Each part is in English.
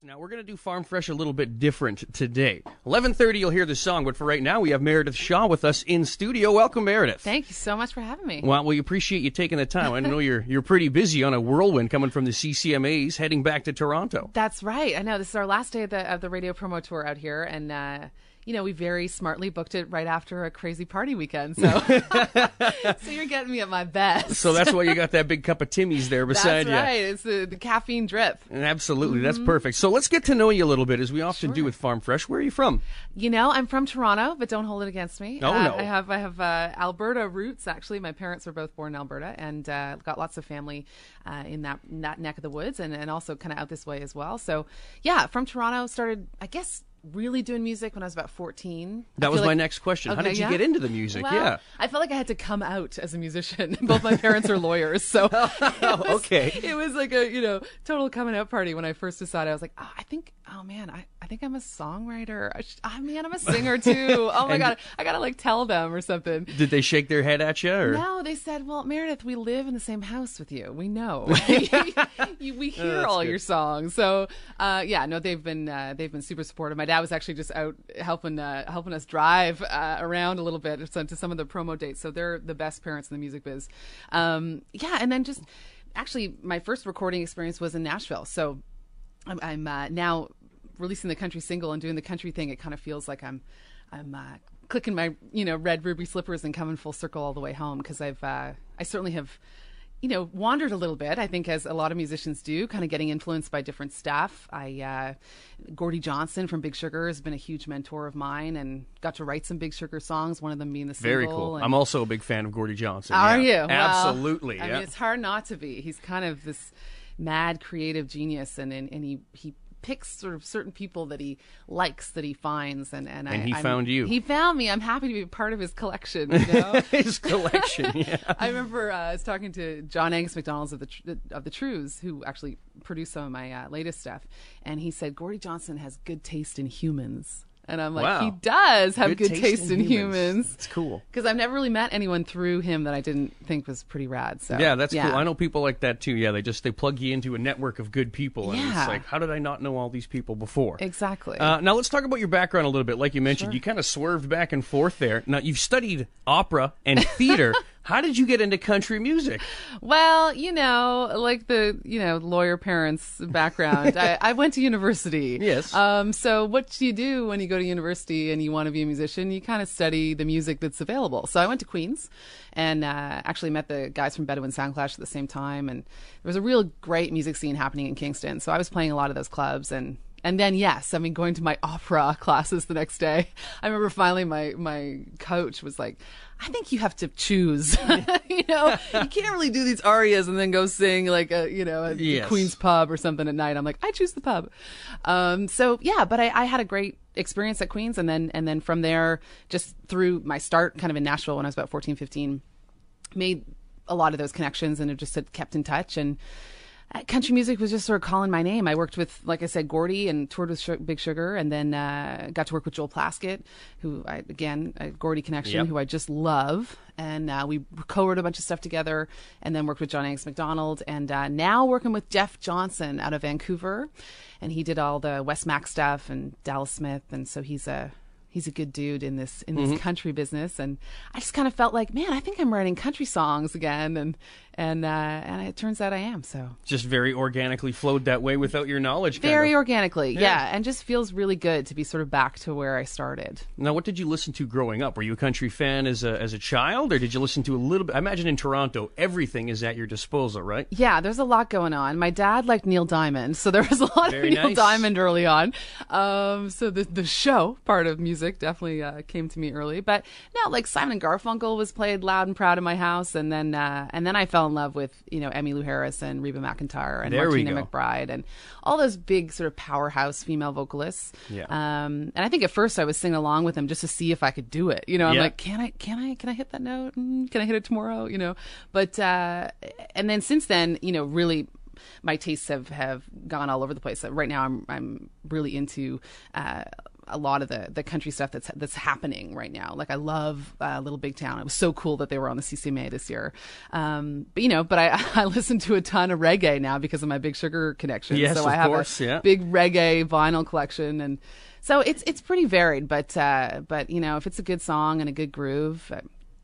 Now, we're going to do Farm Fresh a little bit different today. 11:30, you'll hear the song, but for right now, we have Meredith Shaw with us in studio. Welcome, Meredith. Thank you so much for having me. Well, we appreciate you taking the time. I know you're pretty busy on a whirlwind coming from the CCMAs, heading back to Toronto. That's right. I know. This is our last day of the radio promo tour out here, and you know, we very smartly booked it right after a crazy party weekend, so so you're getting me at my best. So that's why you got that big cup of Timmy's there beside you. That's right. It's the caffeine drip. And absolutely. Mm-hmm. That's perfect. So let's get to know you a little bit, as we often do with Farm Fresh. Where are you from? You know, I'm from Toronto, but don't hold it against me. Oh, no. I have Alberta roots, actually. My parents were both born in Alberta, and got lots of family in that neck of the woods, and also kind of out this way as well. So, yeah, from Toronto, started, I guess, really doing music when I was about 14. That was like my next question. Okay, how did you get into the music? Well, yeah, I felt like I had to come out as a musician. Both my parents are lawyers, so it was like a, you know, total coming out party when I first decided. I was like, oh, I think I'm a songwriter. I'm a singer too. Oh my God, I gotta like tell them or something. Did they shake their head at you? Or? No, they said, well, Meredith, we live in the same house with you. We know. we hear all your songs. So yeah, no, they've been super supportive. My dad was actually just out helping us drive around a little bit to some of the promo dates. So they're the best parents in the music biz. Yeah, and then just actually my first recording experience was in Nashville. So I'm now releasing the country single and doing the country thing. It kind of feels like I'm clicking my, you know, red ruby slippers and coming full circle all the way home, because I certainly have, you know, wandered a little bit, I think, as a lot of musicians do, kind of getting influenced by different stuff. Gordie Johnson from Big Sugar has been a huge mentor of mine, and got to write some Big Sugar songs, one of them being the single. Very cool. And I'm also a big fan of Gordie Johnson. Are you? Absolutely. Well, I mean, it's hard not to be. He's kind of this mad creative genius, and he picks sort of certain people that he likes, that he finds, and he found me. I'm happy to be part of his collection, you know? His collection, yeah. I remember I was talking to John Angus McDonald of the Trues, who actually produced some of my latest stuff, and he said Gordie Johnson has good taste in humans. And I'm like, wow. He does have good taste in humans. It's cool. Because I've never really met anyone through him that I didn't think was pretty rad. So yeah, that's cool. I know people like that too. Yeah, they plug you into a network of good people. And it's like, how did I not know all these people before? Exactly. Now let's talk about your background a little bit. Like you mentioned, you kind of swerved back and forth there. Now, you've studied opera and theater. How did you get into country music? Well, you know, like the, you know, lawyer parents background, I went to university. Yes. So what do you do when you go to university and you want to be a musician? You kind of study the music that's available. So I went to Queens, and actually met the guys from Bedouin Sound Clash at the same time. And there was a real great music scene happening in Kingston. So I was playing a lot of those clubs, and then, yes, I mean, going to my opera classes the next day. I remember finally my coach was like, I think you have to choose. You know, you can't really do these arias and then go sing like a Queen's pub or something at night. I'm like, I choose the pub. So, yeah, but I had a great experience at Queen's. And then from there, just through my start kind of in Nashville when I was about 14, 15, made a lot of those connections and have just kept in touch. And country music was just sort of calling my name. I worked with, like I said, Gordie, and toured with Big Sugar, and then got to work with Joel Plaskett, who, a Gordie connection, who I just love. And we co-wrote a bunch of stuff together, and then worked with John Angus McDonald, and now working with Jeff Johnson out of Vancouver. And he did all the West Mac stuff and Dallas Smith, and so he's a good dude in this country business. And I just kind of felt like, man, I think I'm writing country songs again, and it turns out I am. So just very organically flowed that way without your knowledge. Very organically, yeah, and just feels really good to be sort of back to where I started. Now, what did you listen to growing up? Were you a country fan as a child, or did you listen to a little bit? I imagine in Toronto, everything is at your disposal, right? Yeah, there's a lot going on. My dad liked Neil Diamond, so there was a lot of Neil Diamond early on. So the show part of music definitely came to me early, but no, like Simon and Garfunkel was played loud and proud in my house, and then I fell in love with, you know, Emmylou Harris and Reba McEntire and Martina McBride and all those big sort of powerhouse female vocalists. Yeah. And I think at first I was singing along with them just to see if I could do it. You know, I'm like, can I hit that note? Can I hit it tomorrow? You know, but and then since then, you know, really, my tastes have gone all over the place. Right now, I'm really into a lot of the country stuff that's happening right now. Like, I love Little Big Town. It was so cool that they were on the CCMA this year. But I listen to a ton of reggae now because of my Big Sugar connection. Yes, so I have a big reggae vinyl collection, and so it's pretty varied. But you know, if it's a good song and a good groove,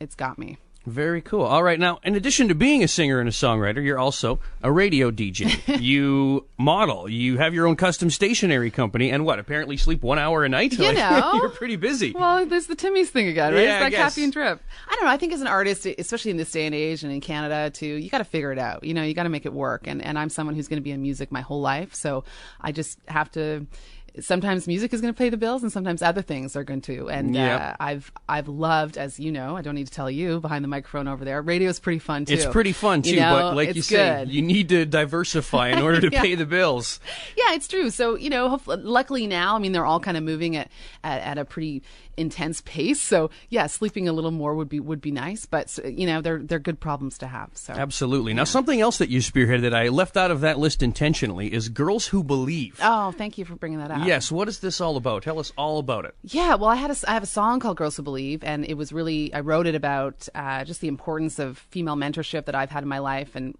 it's got me. Very cool. All right. Now, in addition to being a singer and a songwriter, you're also a radio DJ. You model. You have your own custom stationery company, and what? Apparently sleep 1 hour a night? You know. You're pretty busy. Well, there's the Timmy's thing again, right? Yeah, it's that caffeine trip. I don't know. I think as an artist, especially in this day and age and in Canada, too, you got to figure it out. You know, you got to make it work. And I'm someone who's going to be in music my whole life, so I just have to... Sometimes music is going to pay the bills, and sometimes other things are going to. And I've loved, as you know, I don't need to tell you behind the microphone over there, radio is pretty fun too. It's pretty fun too, you know, but like you say, you need to diversify in order to pay the bills. Yeah, it's true. So, you know, hopefully, luckily now, I mean, they're all kind of moving at a pretty intense pace. So yeah, sleeping a little more would be nice, but you know, they're good problems to have. So absolutely. Now, something else that you spearheaded that I left out of that list intentionally is Girls Who Believe. Oh, thank you for bringing that up. Yes, what is this all about? Tell us all about it. Yeah, well, I have a song called Girls Who Believe, and it was really, I wrote it about just the importance of female mentorship that I've had in my life. And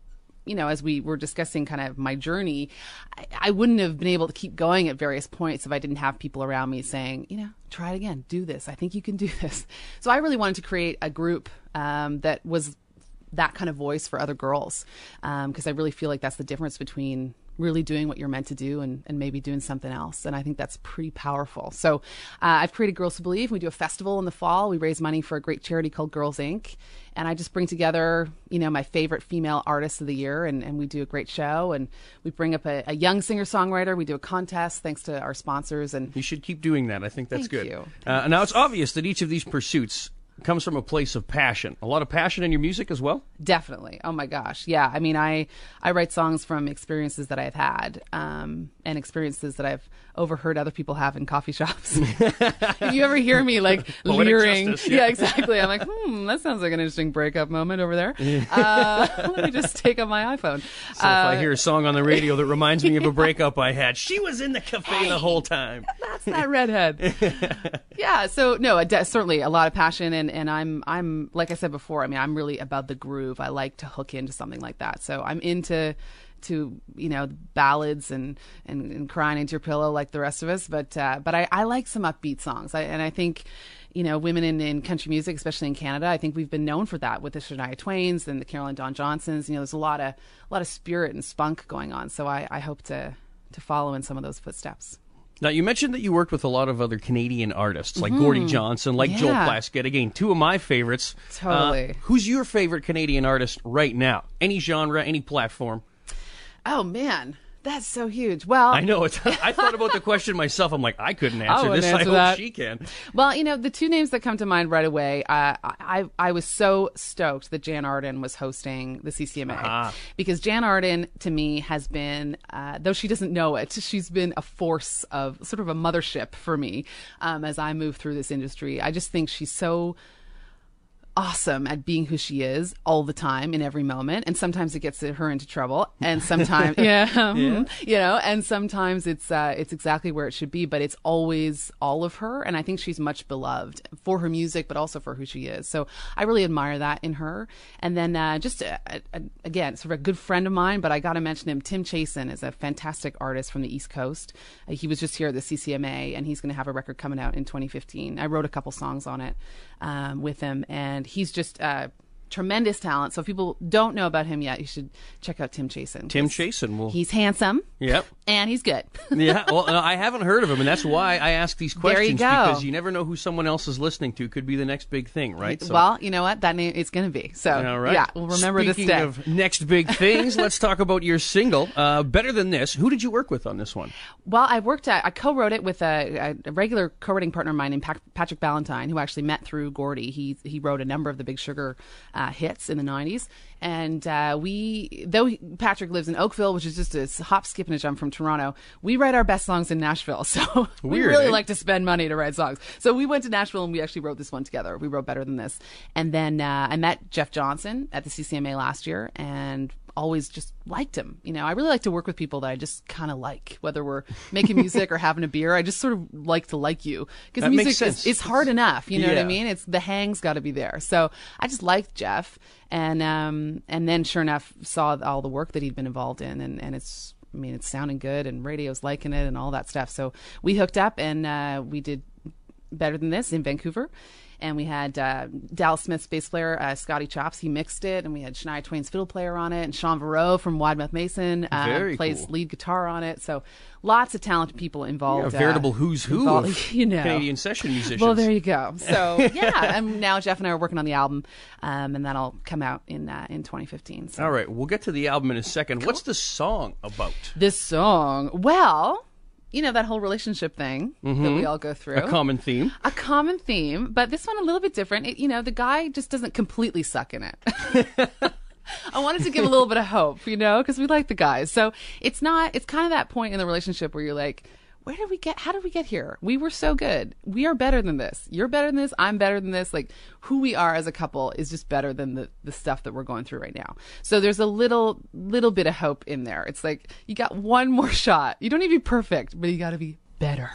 you know, as we were discussing kind of my journey, I wouldn't have been able to keep going at various points if I didn't have people around me saying, you know, try it again, do this, I think you can do this. So I really wanted to create a group that was that kind of voice for other girls, because I really feel like that's the difference between really doing what you're meant to do and maybe doing something else. And I think that's pretty powerful. So I've created Girls Who Believe. We do a festival in the fall. We raise money for a great charity called Girls Inc. And I just bring together, you know, my favorite female artists of the year, and we do a great show, and we bring up a young singer-songwriter. We do a contest thanks to our sponsors. And you should keep doing that. I think that's good. Thank you. Now, it's obvious that each of these pursuits comes from a place of passion. A lot of passion in your music as well? Definitely. Oh my gosh. Yeah. I mean, I write songs from experiences that I've had, and experiences that I've overheard other people have in coffee shops. If you ever hear me like leering. Justice, yeah, exactly. I'm like, that sounds like an interesting breakup moment over there. Let me just take up my iPhone. So if I hear a song on the radio that reminds me of a breakup I had, she was in the cafe the whole time. That's that redhead. Yeah. So no, certainly a lot of passion. And I'm like I said before, I mean, I'm really about the groove. I like to hook into something like that. So I'm into you know, ballads and crying into your pillow like the rest of us. But I like some upbeat songs. I think, you know, women in country music, especially in Canada, I think we've been known for that with the Shania Twains and the Carolyn Dawn Johnsons. You know, there's a lot of spirit and spunk going on. So I hope to follow in some of those footsteps. Now, you mentioned that you worked with a lot of other Canadian artists, like Gordie Johnson, like Joel Plaskett. Again, two of my favorites. Totally. Who's your favorite Canadian artist right now? Any genre, any platform? Oh, man. That's so huge. Well, I know. I thought about the question myself. I'm like, I couldn't answer this. I hope she can. Well, you know, the two names that come to mind right away, I was so stoked that Jann Arden was hosting the CCMA. Because Jann Arden, to me, has been, though she doesn't know it, she's been a force of sort of a mothership for me as I move through this industry. I just think she's so awesome at being who she is all the time in every moment, and sometimes it gets her into trouble, and sometimes you know, and sometimes it's exactly where it should be, but it's always all of her. And I think she's much beloved for her music but also for who she is, so I really admire that in her. And then again, sort of a good friend of mine, but I gotta mention him, Tim Chaisson is a fantastic artist from the East Coast. He was just here at the CCMA, and he's gonna have a record coming out in 2015. I wrote a couple songs on it with him, and he's just tremendous talent. So if people don't know about him yet, you should check out Tim Chaisson. Tim Chaisson. Well, he's handsome. Yep. And he's good. Yeah. Well, no, I haven't heard of him, and that's why I ask these questions. There you go. Because you never know who someone else is listening to. Could be the next big thing, right? So, well, you know what? That name is going to be. So, all right. Yeah, we'll remember this day. Speaking of next big things, let's talk about your single, Better Than This. Who did you work with on this one? Well, I co-wrote it with a regular co-writing partner of mine named Patrick Ballantyne, who I actually met through Gordie. He wrote a number of the Big Sugar hits in the 90s, and Patrick lives in Oakville, which is just a hop, skip, and a jump from Toronto. We write our best songs in Nashville, so we really like to spend money to write songs. So we went to Nashville, and we actually wrote this one together. We wrote Better Than This. And then I met Jeff Johnson at the CCMA last year, and always just liked him. You know, I really like to work with people that I just kind of like, whether we're making music or having a beer. I just sort of like to like you, because music is it's hard enough. You know what I mean? It's the hang's got to be there. So I just liked Jeff, and then sure enough saw all the work that he'd been involved in, and it's, I mean, it's sounding good and radio's liking it and all that stuff. So we hooked up and we did Better Than This in Vancouver. And we had Dallas Smith's bass player, Scotty Chops. He mixed it. And we had Shania Twain's fiddle player on it. And Sean Vareau from Widemouth Mason plays lead guitar on it. So lots of talented people involved. Yeah, a veritable who's who of Canadian session musicians. Well, there you go. So, yeah. And now Jeff and I are working on the album. And that'll come out in 2015. So. All right. We'll get to the album in a second. Cool. What's the song about? This song? Well... You know, that whole relationship thing that we all go through. A common theme. A common theme, but this one a little bit different. It, you know, the guy just doesn't completely suck in it. I wanted to give a little bit of hope, you know, because we like the guys. So it's not, it's kind of that point in the relationship where you're like, where did we get, how did we get here? We were so good. We are better than this. You're better than this. I'm better than this. Like, who we are as a couple is just better than the stuff that we're going through right now. So there's a little bit of hope in there. It's like, you got one more shot. You don't need to be perfect, but you got to be better.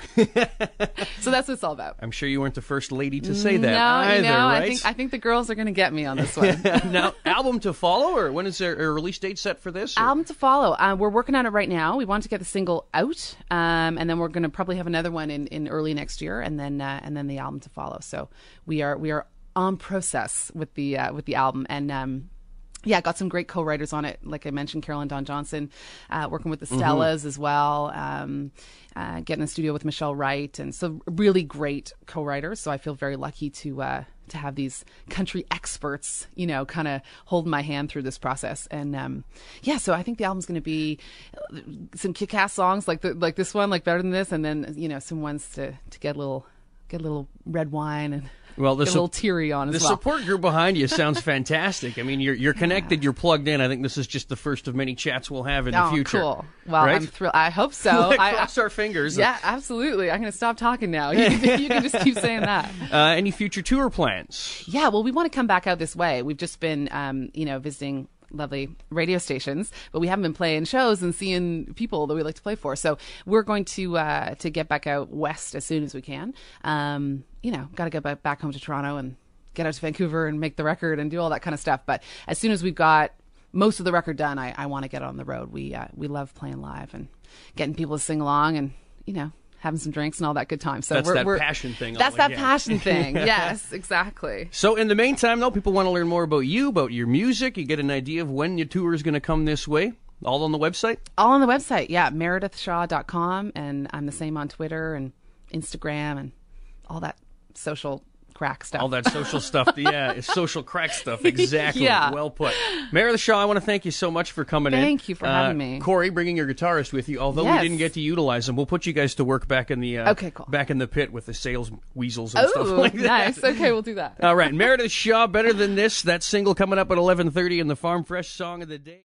So that's what it's all about. I'm sure you weren't the first lady to say that either, right? I think the girls are going to get me on this one. Now, album to follow, or when is there a release date set for this? Or? Album to follow. We're working on it right now. We want to get the single out, and then we're going to probably have another one in early next year, and then the album to follow. So we are on process with the album, and. Yeah, got some great co-writers on it. Like I mentioned, Carol and Don Johnson, working with the Stellas as well, getting in the studio with Michelle Wright, and so really great co-writers. So I feel very lucky to have these country experts, you know, kind of hold my hand through this process. And yeah, so I think the album's going to be some kick-ass songs like this one, like Better Than This, and then, you know, some ones to get a little red wine and. Well, the little teary on as well. The support group behind you sounds fantastic. I mean, you're connected, you're plugged in. I think this is just the first of many chats we'll have in the future. Cool. Well, right? I'm thrilled. I hope so. Cross our fingers. Yeah, absolutely. I'm going to stop talking now. You can just keep saying that. Any future tour plans? Yeah, well, we want to come back out this way. We've just been, you know, visiting lovely radio stations, but we haven't been playing shows and seeing people that we like to play for. So we're going to get back out west as soon as we can. You know, got to go back home to Toronto and get out to Vancouver and make the record and do all that kind of stuff. But as soon as we've got most of the record done, I want to get on the road. We love playing live and getting people to sing along and, you know, having some drinks and all that good time. So that's that passion thing. That's that passion thing. Yes, exactly. So in the meantime, though, people want to learn more about you, about your music. You get an idea of when your tour is going to come this way. All on the website? All on the website, yeah. meredithshaw.com. And I'm the same on Twitter and Instagram and all that social crack stuff. All that social stuff. Yeah, social crack stuff. Exactly. Yeah. Well put. Meredith Shaw, I want to thank you so much for coming in. Thank you for having me. Corey, bringing your guitarist with you, although we didn't get to utilize him. We'll put you guys to work back in the back in the pit with the sales weasels and stuff like that. Nice. Okay, we'll do that. All right. Meredith Shaw, Better Than This. That single coming up at 11:30 and the Farm Fresh Song of the Day.